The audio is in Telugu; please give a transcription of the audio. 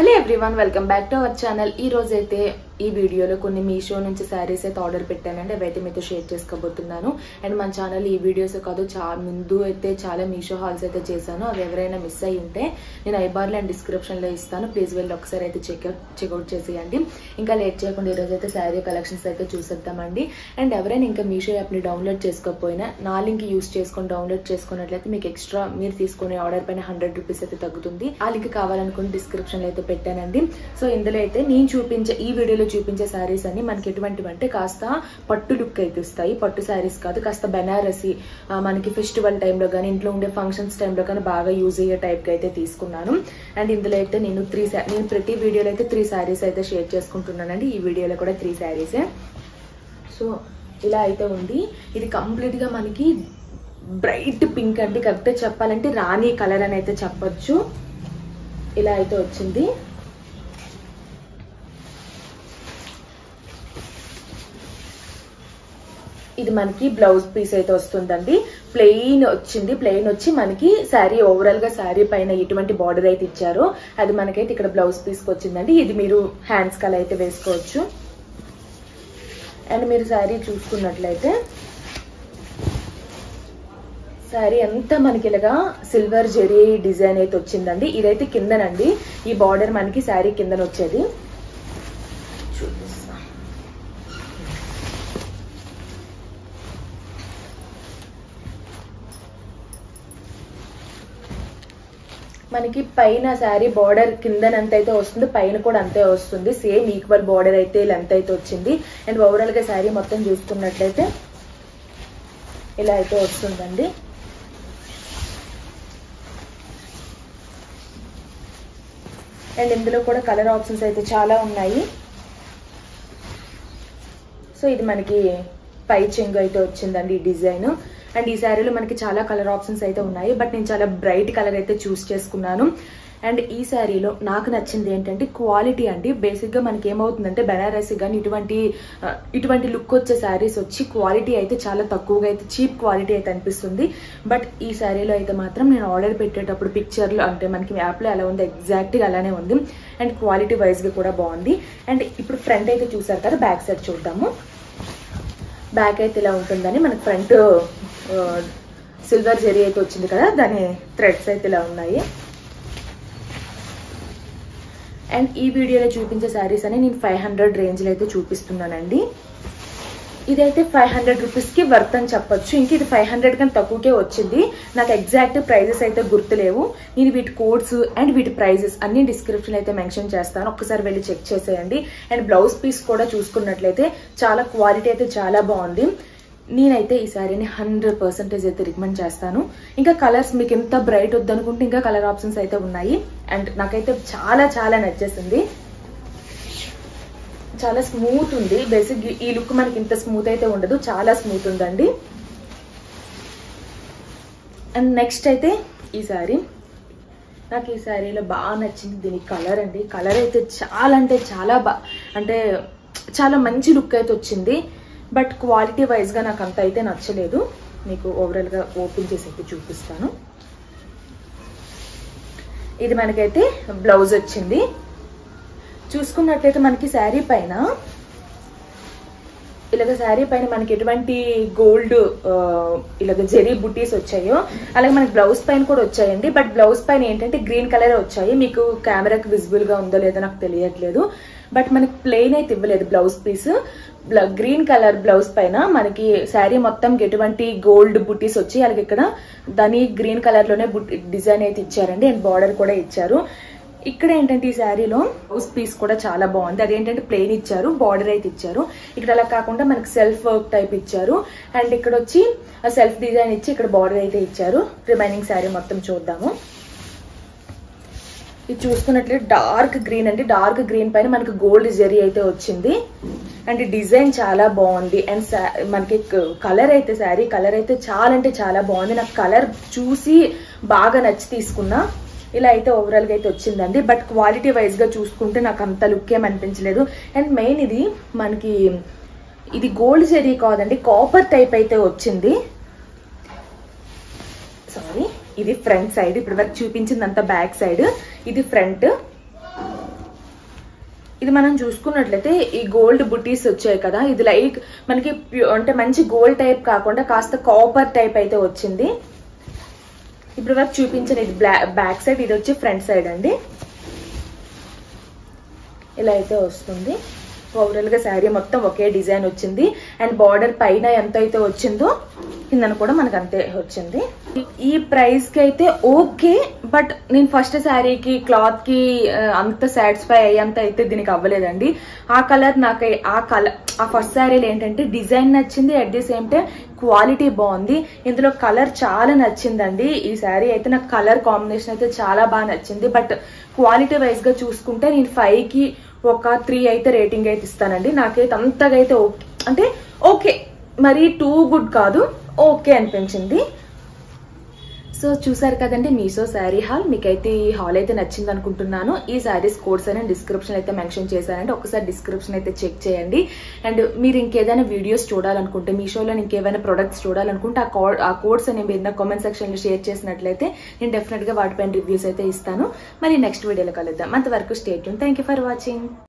Hello everyone welcome back to our channel video कोई मीशो नीचे सारीस आर्डर पेटा अवैसे मीत शेर चेसुकोबोतुन्नानु अंड मन चैनल वीडियोस का मुझे चाला मीशो हाल्स अभी एवरैना मिस अय्युंटे नेनु ऐ बार अंड डिस्क्रिप्शन लो इस्तानु प्लीज वेल्ली ओकसारि अयिते चेक आउट चेसेयंडि इंका लेट चेयकुंडा ई रोज अयिते सारी कलेक्शन्स अयिते चूसेद्दामंडि अंड एवरैना इंका मीशो ऐप नि डौन्लोड चेसुकोपोयिना ना लिंक यूज चेसुकोनि डौन्लोड चेसुकोनट्लयिते मीकु एक्स्ट्रा मीरु तीसुकुने आर्डर पैन 100 ₹100 अयिते तग्गुतुंदी आ लिंक कावालनुकुंटे डिस्क्रिप्शन लो अयिते पेट्टानंडि सो इंदुलो अयिते नेनु चूपिंचे ई वीडियोलो చూపించే సారీస్ అన్ని మనకి ఎటువంటివంటే కాస్త పట్టు లుక్ అయితే ఇస్తాయి. పట్టు సారీస్ కాదు, కాస్త బనారసి మనకి ఫెస్టివల్ టైం లో గాని ఇంట్లో ఉండే ఫంక్షన్స్ టైం లో గాని బాగా యూజ్ అయ్యే టైప్ కి అయితే తీసుకున్నాను. అండ్ ఇందులో అయితే నేను ప్రతి వీడియోలో అయితే 3 సారీస్ అయితే షేర్ చేసుకుంటున్నానండి. ఈ వీడియోలో కూడా 3 సారీస్. సో ఇలా అయితే ఉంది. ఇది కంప్లీట్ గా మనకి బ్రైట్ పింక్ అంటే కరెక్ట్ చెప్పాలంటే రాణి కలర్ అని అయితే చెప్పొచ్చు. ఇలా అయితే వచ్చింది. ఇది మనకి బ్లౌజ్ పీస్ అయితే వస్తుందండి. ప్లెయిన్ వచ్చి మనకి సారీ ఓవరాల్ గా సారీ పైన ఇటువంటి బార్డర్ అయితే ఇచ్చారు. అది మనకైతే ఇక్కడ బ్లౌజ్ పీస్ కి వచ్చిందండి. ఇది మీరు హ్యాండ్స్ కల అయితే వేసుకోవచ్చు. అండ్ మీరు సారీ చూసుకున్నట్లయితే సారీ అంతా మనకి ఇలాగా సిల్వర్ జెరీ డిజైన్ అయితే వచ్చిందండి. ఇదైతే కిందనండి, ఈ బార్డర్ మనకి సారీ కిందన వచ్చేది. మనకి పైన సారీ బార్డర్ కిందనంత అయితే వస్తుంది, పైన కూడా అంతే వస్తుంది. సేమ్ ఈక్వల్ బార్డర్ అయితే లెంత్ అయితే వచ్చింది. అండ్ ఓవరాల్ గా సారీ మొత్తం చూసుకున్నట్లయితే ఇలా అయితే వస్తుందండి. అండ్ ఇందులో కూడా కలర్ ఆప్షన్స్ అయితే చాలా ఉన్నాయి. సో ఇది మనకి పై చెంగు అయితే వచ్చిందండి ఈ డిజైన్. అండ్ ఈ శారీలో మనకి చాలా కలర్ ఆప్షన్స్ అయితే ఉన్నాయి, బట్ నేను చాలా బ్రైట్ కలర్ అయితే చూస్ చేసుకున్నాను. అండ్ ఈ శారీలో నాకు నచ్చింది ఏంటంటే క్వాలిటీ అండి. బేసిక్గా మనకి ఏమవుతుందంటే బెనారసి కానీ ఇటువంటి లుక్ వచ్చే శారీస్ వచ్చి క్వాలిటీ అయితే చాలా తక్కువగా అయితే చీప్ క్వాలిటీ అయితే అనిపిస్తుంది. బట్ ఈ శారీలో అయితే మాత్రం నేను ఆర్డర్ పెట్టేటప్పుడు పిక్చర్లు అంటే మనకి యాప్లో ఎలా ఉందో ఎగ్జాక్ట్గా అలానే ఉంది. అండ్ క్వాలిటీ వైజ్గా కూడా బాగుంది. అండ్ ఇప్పుడు ఫ్రంట్ అయితే చూసారు కదా, బ్యాక్ సైడ్ చూద్దాము. బ్యాక్ అయితే ఇలా ఉంటుందని మనకి ఫ్రంట్ సిల్వర్ జెరీ అయితే వచ్చింది కదా, దాని థ్రెడ్స్ అయితే ఇలా ఉన్నాయి. అండ్ ఈ వీడియోలో చూపించే శారీస్ అని నేను 500 రేంజ్లో అయితే చూపిస్తున్నానండి. ఇదైతే 500 రూపీస్కి వర్త్ అని చెప్పచ్చు. ఇంక ఇది 500 కన్నా తక్కువకే వచ్చింది. నాకు ఎగ్జాక్ట్ ప్రైజెస్ అయితే గుర్తులేవు. నేను వీటి కోడ్స్ అండ్ వీటి ప్రైజెస్ అన్ని డిస్క్రిప్షన్ అయితే మెన్షన్ చేస్తాను, ఒక్కసారి వెళ్ళి చెక్ చేసేయండి. అండ్ బ్లౌజ్ పీస్ కూడా చూసుకున్నట్లయితే చాలా క్వాలిటీ అయితే చాలా బాగుంది. నేనైతే ఈ శారీని 100% అయితే రికమెండ్ చేస్తాను. ఇంకా కలర్స్ మీకు ఎంత బ్రైట్ వద్దనుకుంటే ఇంకా కలర్ ఆప్షన్స్ అయితే ఉన్నాయి. అండ్ నాకైతే చాలా చాలా నచ్చేసింది. చాలా స్మూత్ ఉంది. బేసిక్ ఈ లుక్ మనకి ఇంత స్మూత్ అయితే ఉండదు, చాలా స్మూత్ ఉందండి. అండ్ నెక్స్ట్ అయితే ఈ శారీ, నాకు ఈ శారీలో బాగా నచ్చింది దీని కలర్ అండి. కలర్ అయితే చాలా చాలా మంచి లుక్ అయితే వచ్చింది. బట్ క్వాలిటీ వైజ్గా నాకు అంత అయితే నచ్చలేదు. మీకు ఓవరాల్గా ఓపెన్ చేసి అయితే చూపిస్తాను. ఇది మనకైతే బ్లౌజ్ వచ్చింది. చూసుకున్నట్లయితే మనకి శారీ పైన ఇలాగ శారీ పైన మనకి ఎటువంటి గోల్డ్ ఇలాగ జెరీ బుటీస్ వచ్చాయో అలాగే మనకి బ్లౌజ్ పైన కూడా వచ్చాయండి. బట్ బ్లౌజ్ పైన ఏంటంటే గ్రీన్ కలర్ వచ్చాయి. మీకు కెమెరాకి విజిబుల్గా ఉందో లేదో నాకు తెలియట్లేదు, బట్ మనకి ప్లెయిన్ అయితే ఇవ్వలేదు. Blouse piece green colour blouse పైన మనకి శారీ మొత్తం ఎటువంటి గోల్డ్ బుటీస్ వచ్చి అలాగే ఇక్కడ దాని గ్రీన్ కలర్ లోనే డిజైన్ అయితే ఇచ్చారండి. అండ్ బార్డర్ కూడా ఇచ్చారు. ఇక్కడ ఏంటంటే ఈ శారీలో బ్లౌజ్ పీస్ కూడా చాలా బాగుంది. అదేంటంటే ప్లెయిన్ ఇచ్చారు, బార్డర్ అయితే ఇచ్చారు. ఇక్కడ అలా కాకుండా మనకి సెల్ఫ్ వర్క్ టైప్ ఇచ్చారు. అండ్ ఇక్కడ వచ్చి సెల్ఫ్ డిజైన్ ఇచ్చి ఇక్కడ బార్డర్ అయితే ఇచ్చారు. రిమైనింగ్ శారీ మొత్తం చూద్దాము. ఇది చూసుకున్నట్లయితే డార్క్ గ్రీన్ అండి. డార్క్ గ్రీన్ పైన మనకి గోల్డ్ జెరీ అయితే వచ్చింది. అండ్ డిజైన్ చాలా బాగుంది. అండ్ మనకి కలర్ అయితే శారీ కలర్ అయితే చాలా చాలా బాగుంది. నాకు కలర్ చూసి బాగా నచ్చి తీసుకున్నా. ఇలా అయితే ఓవరాల్గా అయితే వచ్చిందండి. బట్ క్వాలిటీ వైజ్గా చూసుకుంటే నాకు అంత లుక్ ఏం అనిపించలేదు. అండ్ మెయిన్ ఇది మనకి ఇది గోల్డ్ జెరీ కాదండి, కాపర్ టైప్ అయితే వచ్చింది. సారీ, ఇది ఫ్రంట్ సైడ్. ఇప్పుడు వరకు చూపించిందంతా బ్యాక్ సైడ్. ఇది ఫ్రంట్. ఇది మనం చూసుకున్నట్లయితే ఈ గోల్డ్ బుటీస్ వచ్చాయి కదా, ఇది లైక్ మనకి అంటే మంచి గోల్డ్ టైప్ కాకుండా కాస్త కాపర్ టైప్ అయితే వచ్చింది. ఇప్పుడు వరకు చూపించాను ఇది బ్యాక్ సైడ్, ఇది వచ్చి ఫ్రంట్ సైడ్ అండి. ఇలా అయితే వస్తుంది. ఓవరాల్ గా శారీ మొత్తం ఒకే డిజైన్ వచ్చింది. అండ్ బార్డర్ పైన ఎంత అయితే వచ్చిందో కిందన కూడా మనకు అంతే వచ్చింది. ఈ ప్రైస్ కి అయితే ఓకే, బట్ నేను ఫస్ట్ శారీకి క్లాత్ కి అంత సాటిస్ఫై అయ్యేంత అయితే దీనికి అవ్వలేదండి. ఆ కలర్ నాకు ఆ ఫస్ట్ శారీలో ఏంటంటే డిజైన్ నచ్చింది, at the same time quality బాగుంది. ఇందులో కలర్ చాలా నచ్చిందండి. ఈ శారీ అయితే నాకు కలర్ కాంబినేషన్ అయితే చాలా బాగా నచ్చింది. బట్ క్వాలిటీ వైజ్ గా చూసుకుంటే నేను 5కి ఒక 3 అయితే రేటింగ్ అయితే ఇస్తానండి. నాకైతే అంతగా అయితే ఓకే, అంటే ఓకే, మరి టూ గుడ్ కాదు, ఓకే అనిపించింది. సో చూసారు కదండి మీషో శారీ హాల్. మీకైతే ఈ హాల్ అయితే నచ్చింది అనుకుంటున్నాను. ఈ శారీస్ కోడ్స్ అని డిస్క్రిప్షన్ అయితే మెన్షన్ చేశానండి. ఒకసారి డిస్క్రిప్షన్ అయితే చెక్ చేయండి. అండ్ మీరు ఇంకేదైనా వీడియోస్ చూడాలనుకుంటే, మీషోలో ఇంకేమైనా ప్రొడక్ట్స్ చూడాలనుకుంటే ఆ కోడ్స్ అనేవి ఏదైనా కామెంట్ సెక్షన్లో షేర్ చేసినట్లయితే నేను డెఫినెట్గా వాటిపైన రివ్యూస్ అయితే ఇస్తాను. మరి నెక్స్ట్ వీడియోలో కలుద్దాం. అంతవరకు stay tune. Thank you for watching.